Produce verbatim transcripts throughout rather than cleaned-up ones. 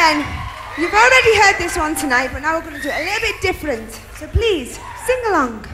then, you've already heard this one tonight, but now we're going to do it a little bit different. So please, sing along.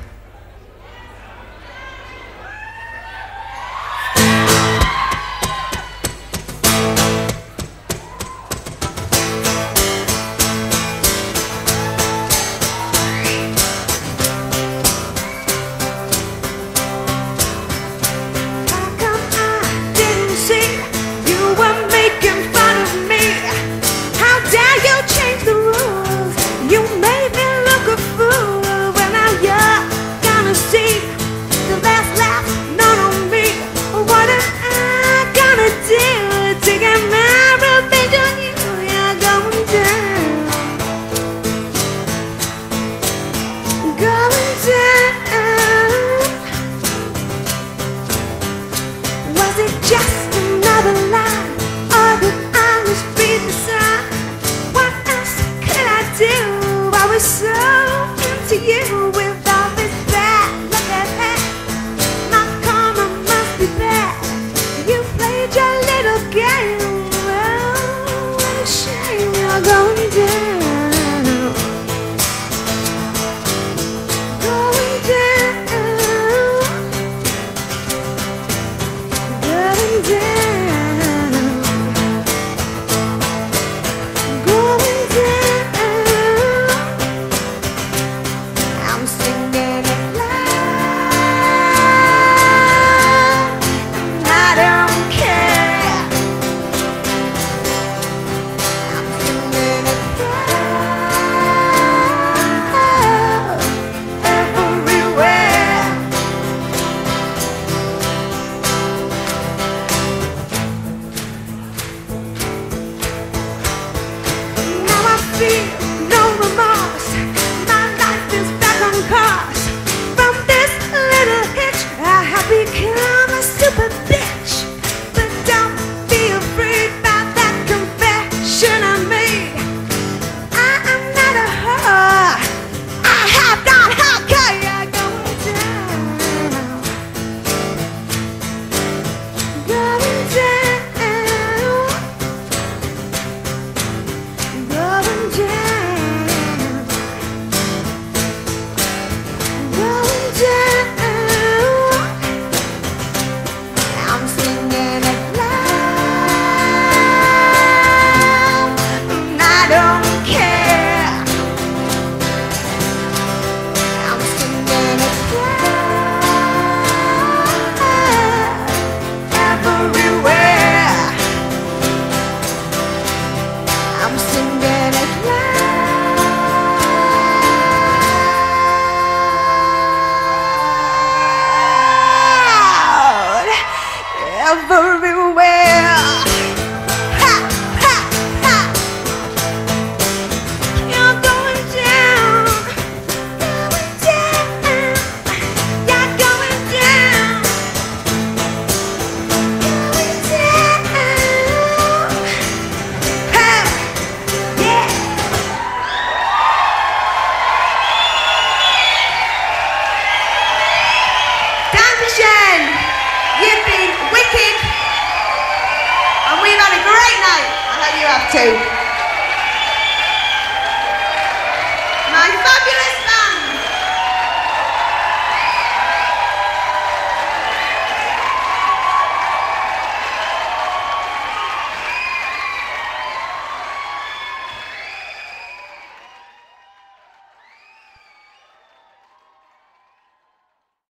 See?